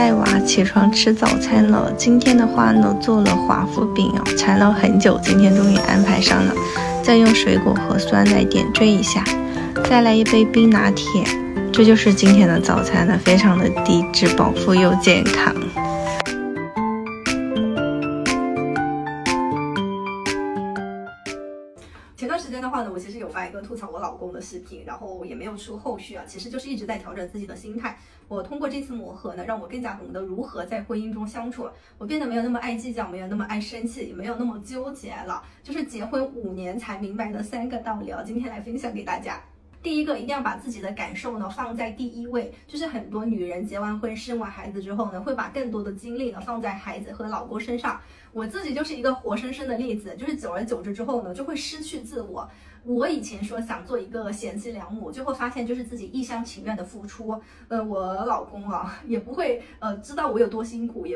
带娃起床吃早餐了。今天的话呢，做了华夫饼啊，馋了很久，今天终于安排上了。再用水果和酸奶点缀一下，再来一杯冰拿铁。这就是今天的早餐了，非常的低脂、饱腹又健康。 前段时间的话呢，我其实有发一个吐槽我老公的视频，然后也没有出后续啊。其实就是一直在调整自己的心态。我通过这次磨合呢，让我更加懂得如何在婚姻中相处。我变得没有那么爱计较，没有那么爱生气，也没有那么纠结了。就是结婚5年才明白的3个道理啊，今天来分享给大家。 第一个，一定要把自己的感受呢放在第一位，就是很多女人结完婚、生完孩子之后呢，会把更多的精力呢放在孩子和老公身上。我自己就是一个活生生的例子，就是久而久之之后呢，就会失去自我。我以前说想做一个贤妻良母，最后发现就是自己一厢情愿的付出。我老公啊也不会知道我有多辛苦，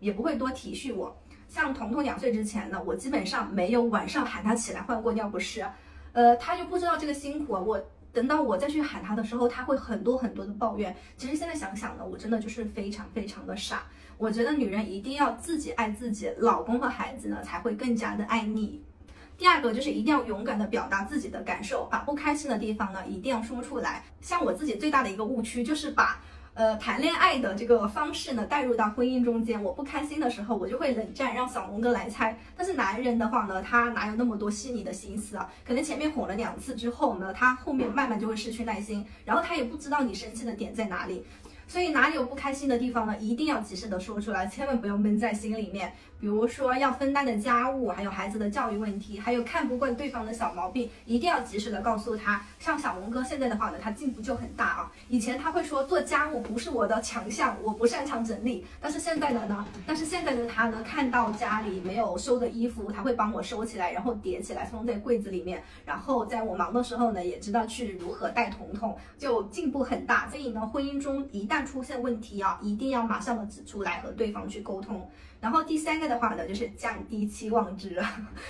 也不会多体恤我。像彤彤2岁之前呢，我基本上没有晚上喊他起来换过尿不湿，他就不知道这个辛苦啊。等到我再去喊他的时候，他会很多的抱怨。其实现在想想呢，我真的就是非常的傻。我觉得女人一定要自己爱自己，老公和孩子呢才会更加的爱你。第二个就是一定要勇敢的表达自己的感受，把不开心的地方呢一定要说出来。像我自己最大的一个误区就是把谈恋爱的这个方式呢带入到婚姻中间。我不开心的时候，我就会冷战，让小龙哥来猜。但是男人的话呢，他哪有那么多细腻的心思啊？可能前面哄了2次之后呢，他后面慢慢就会失去耐心，然后他也不知道你生气的点在哪里。所以哪里有不开心的地方呢，一定要及时的说出来，千万不要闷在心里面。比如说要分担的家务，还有孩子的教育问题，还有看不惯对方的小毛病，一定要及时的告诉他。像小龙哥现在的话呢，他进步就很大啊。以前他会说做家务不是我的强项，我不擅长整理。但是现在的他呢，看到家里没有收的衣服，他会帮我收起来，然后叠起来放在柜子里面。然后在我忙的时候呢，也知道去如何带彤彤，就进步很大。所以呢，婚姻中一旦出现问题啊，一定要马上的指出来和对方去沟通。然后第3个的话呢，就是降低期望值，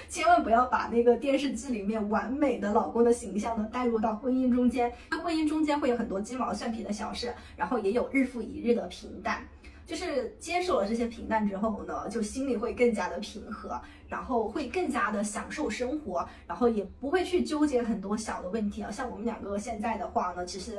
千万不要把那个电视剧里面完美的老公的形象呢带入到婚姻中间。那婚姻中间会有很多鸡毛蒜皮的小事，然后也有日复一日的平淡。就是接受了这些平淡之后呢，就心里会更加的平和，然后会更加的享受生活，然后也不会去纠结很多小的问题啊。像我们2个现在的话呢，其实。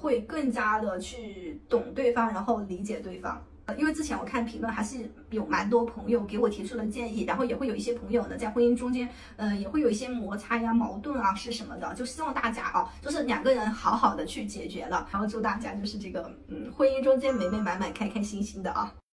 会更加的去懂对方，然后理解对方。因为之前我看评论还是有蛮多朋友给我提出了建议，然后也会有一些朋友呢在婚姻中间，也会有一些摩擦呀、矛盾啊是什么的，就希望大家啊，就是2个人好好的去解决了，然后祝大家就是这个婚姻中间美美满满、开开心心的啊。